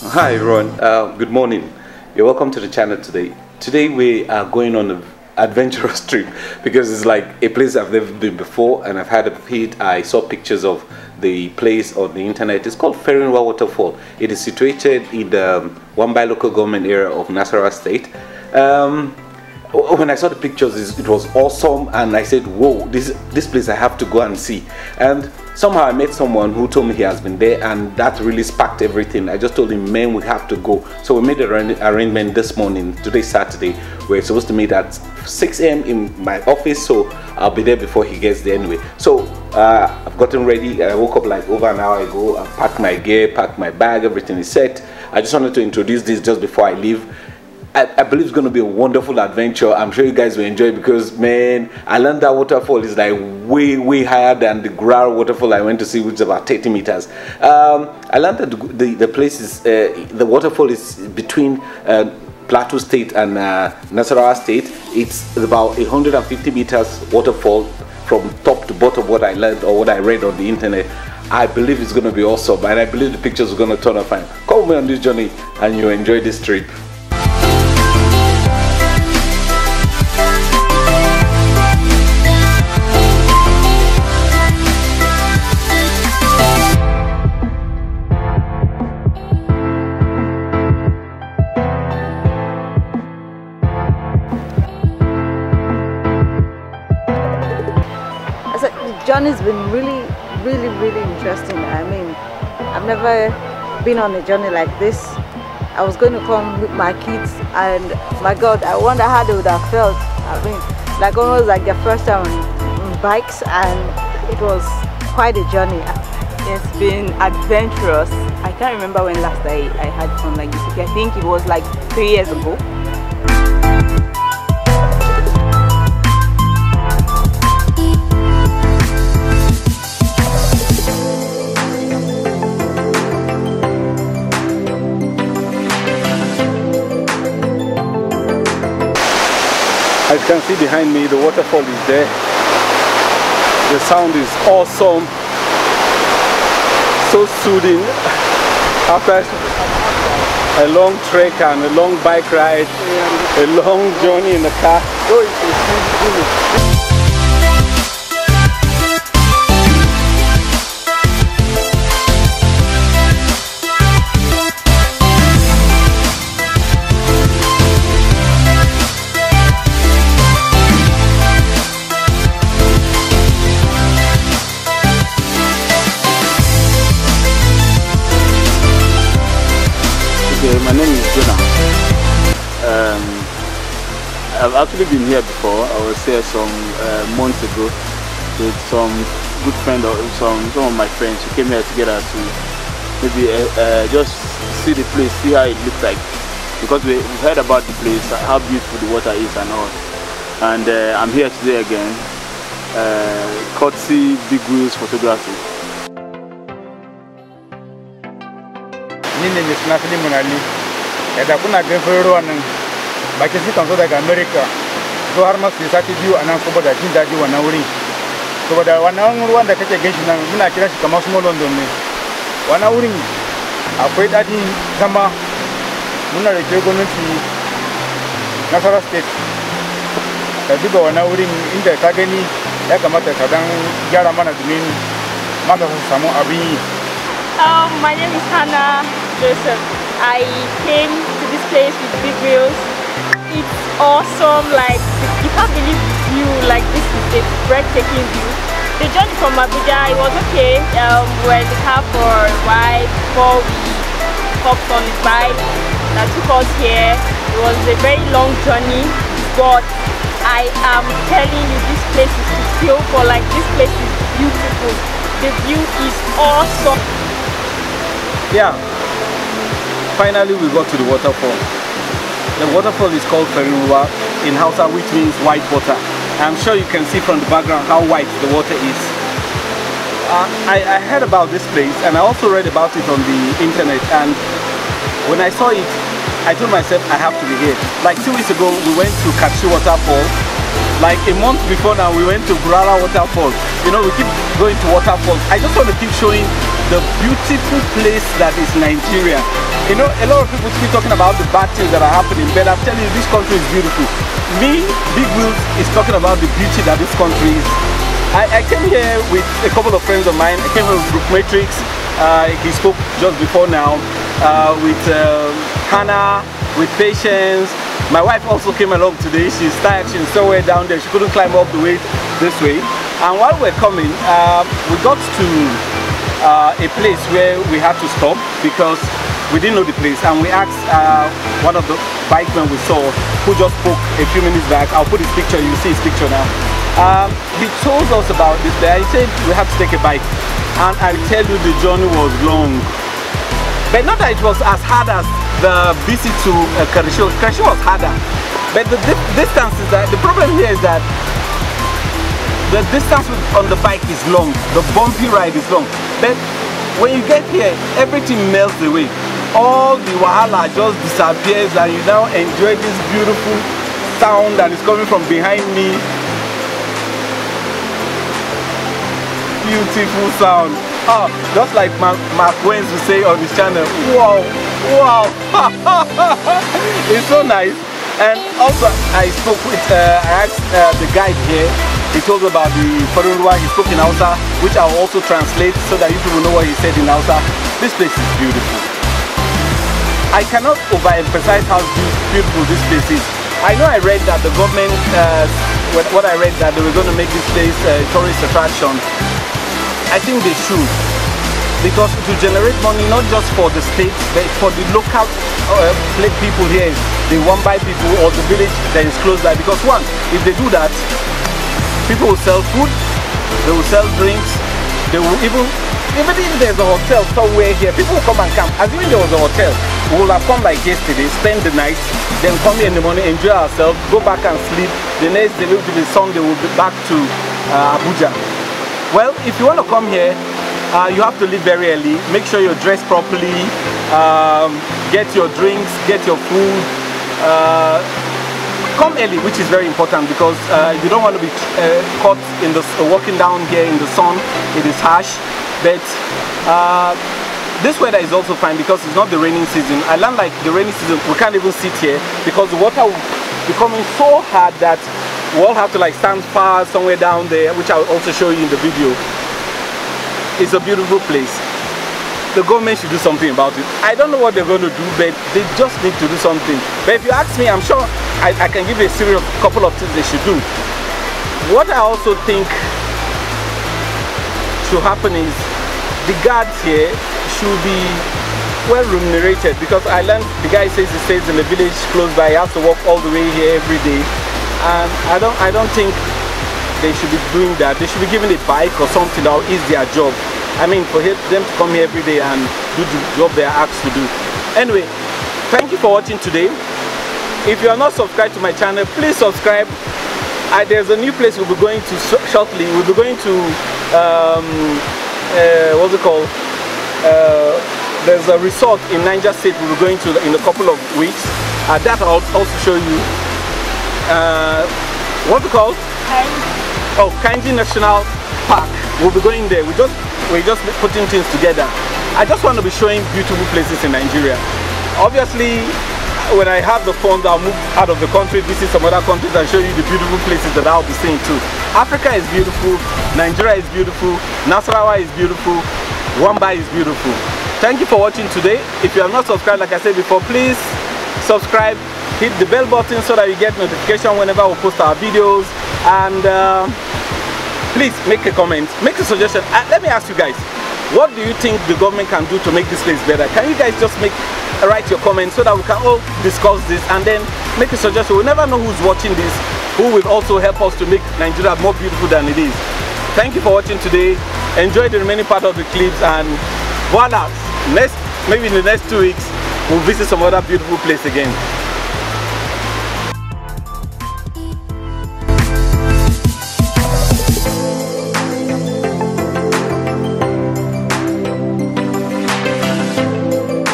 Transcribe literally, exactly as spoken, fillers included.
Hi everyone, uh, good morning. You're welcome to the channel today. Today we are going on an adventurous trip because it's like a place I've never been before and I've had a hit. I saw pictures of the place on the internet. It's called Farin Ruwa Waterfall. It is situated in the Wambai local government area of Nasarawa State. Um, When I saw the pictures, it was awesome, and I said, whoa, this, this place I have to go and see. And somehow I met someone who told me he has been there, and that really sparked everything. I just told him, man, we have to go. So we made an arrangement this morning. Today's Saturday. We're supposed to meet at six A M in my office, so I'll be there before he gets there anyway. So uh, I've gotten ready. I woke up like over an hour ago. I packed my gear, packed my bag, everything is set. I just wanted to introduce this just before I leave. I, I believe it's going to be a wonderful adventure. I'm sure you guys will enjoy it because, man, I learned that waterfall is like way, way higher than the Gral waterfall I went to see, which is about thirty meters. Um, I learned that the, the, the place is, uh, the waterfall is between uh, Plateau State and uh, Nasarawa State. It's about one hundred fifty meters waterfall from top to bottom, what I learned or what I read on the internet. I believe it's going to be awesome, and I believe the pictures are going to turn out fine. Come me on this journey and you'll enjoy this trip. Journey's been really, really, really interesting. I mean, I've never been on a journey like this. I was going to come with my kids, and my God, I wonder how they would have felt. I mean, like almost like their first time on bikes, and it was quite a journey. It's been adventurous. I can't remember when last I, I had fun like this. I think it was like three years ago. As you can see behind me, the waterfall is there. The sound is awesome, so soothing. After a long trek and a long bike ride, a long journey in the car. My name is Jonah. Um, I've actually been here before. I was here some uh, months ago with some good friend or some some of my friends who came here together to maybe uh, uh, just see the place, see how it looks like, because we heard about the place, how beautiful the water is and all. And uh, I'm here today again, uh, courtesy Bigwillz photography. My name is Nasri Munali. I have been here for a while. I came from America. So I have been here and I have been here for a while. So I have been here for a while. I have been here for a while. I have been here for a while. I have been here for a while. I have been here for a while. I have been here for a while. I have been here for Um, my name is Hannah Joseph. I came to this place with Bigwillz. It's awesome, like you can't believe view, like this is a breathtaking view. The journey from Abuja, it was okay. Um, we were in the car for a while before we hopped on the bike that took us here. It was a very long journey, but I am telling you, this place is beautiful, like this place is beautiful. The view is awesome. Yeah, finally we got to the waterfall. The waterfall is called Farin Ruwa in Hausa, which means white water. I'm sure you can see from the background how white the water is. Uh, I, I heard about this place and I also read about it on the internet, and when I saw it, I told myself I have to be here. Like two weeks ago we went to Katsu Waterfall. Like a month before now we went to Gurara Waterfall. You know, we keep going to waterfalls. I just want to keep showing the beautiful place that is Nigeria. You know, a lot of people keep talking about the bad things that are happening, but I'm telling you, this country is beautiful. Me, Bigwillz is talking about the beauty that this country is. I, I came here with a couple of friends of mine. I came here with Group Matrix. Uh, he spoke just before now. Uh, with uh, Hannah, with Patience. My wife also came along today. She's tired. She's somewhere down there. She couldn't climb up the way this way. And while we're coming, uh, we got to uh, a place where we had to stop because we didn't know the place, and we asked uh, one of the bikemen we saw, who just spoke a few minutes back. I'll put his picture, you see his picture now. Um, he told us about this there. He said we have to take a bike, and I tell you, the journey was long, but not that it was as hard as the visit to uh, Karisho. Karisho was harder, but the di distance is that the problem here is that the distance on the bike is long, the bumpy ride is long, but when you get here, everything melts away. All the wahala just disappears, and you now enjoy this beautiful sound that is coming from behind me. Beautiful sound. Oh, just like Mark Wentz would say on his channel. Wow, wow. It's so nice. And also, I spoke with, uh, I asked uh, the guide here. He told me about the Farin Ruwa. He spoke in Hausa, which I will also translate so that you people know what he said in Hausa. This place is beautiful. I cannot overemphasize how beautiful this place is. I know I read that the government, uh, what I read that they were going to make this place a tourist attraction. I think they should, because to generate money not just for the state, but for the local uh, people here, the Wambai people or the village that is close by. Because one, if they do that, people will sell food, they will sell drinks, they will even, even if there's a hotel somewhere here, people will come and camp. Assuming there was a hotel, we will have come like yesterday, spend the night, then come here in the morning, enjoy ourselves, go back and sleep. The next day, to the Sunday, we'll be back to uh, Abuja. Well, if you want to come here, uh, you have to leave very early. Make sure you're dressed properly, um, get your drinks, get your food. Uh, come early, which is very important, because uh, you don't want to be uh, caught in the uh, walking down here in the sun. It is harsh, but uh, this weather is also fine because it's not the raining season. I learned like the rainy season, we can't even sit here because the water will be coming so hard that we'll have to like stand far somewhere down there, which I will also show you in the video. It's a beautiful place. The government should do something about it. I don't know what they're going to do, but they just need to do something. But if you ask me, I'm sure I, I can give you a series of couple of things they should do. What I also think should happen is the guards here should be well remunerated, because I learned the guy says he stays in the village close by, he has to walk all the way here every day, and I don't I don't think they should be doing that. They should be given a bike or something that is their job. I mean, for them to come here every day and do the job they are asked to do. Anyway, thank you for watching today. If you are not subscribed to my channel, please subscribe. I, there's a new place we'll be going to shortly. We'll be going to um, uh, what's it called? Uh, there's a resort in Niger State we'll be going to in a couple of weeks. Uh, that I'll also show you. Uh, what's it called? Kainji. Oh, Kainji National Park. We'll be going there. We just we're just putting things together. I just want to be showing beautiful places in Nigeria. Obviously, when I have the funds, I'll move out of the country, visit some other countries, and show you the beautiful places that I'll be seeing too. Africa is beautiful. Nigeria is beautiful. Nasarawa is beautiful. Wambai is beautiful. Thank you for watching today. If you have not subscribed, like I said before, please subscribe, hit the bell button so that you get notification whenever we post our videos, and uh, please make a comment, make a suggestion. Uh, let me ask you guys, what do you think the government can do to make this place better? Can you guys just make write your comments so that we can all discuss this and then make a suggestion? We'll never know who's watching this, who will also help us to make Nigeria more beautiful than it is. Thank you for watching today. Enjoy the remaining part of the clips, and voila, next, maybe in the next two weeks, we'll visit some other beautiful place again.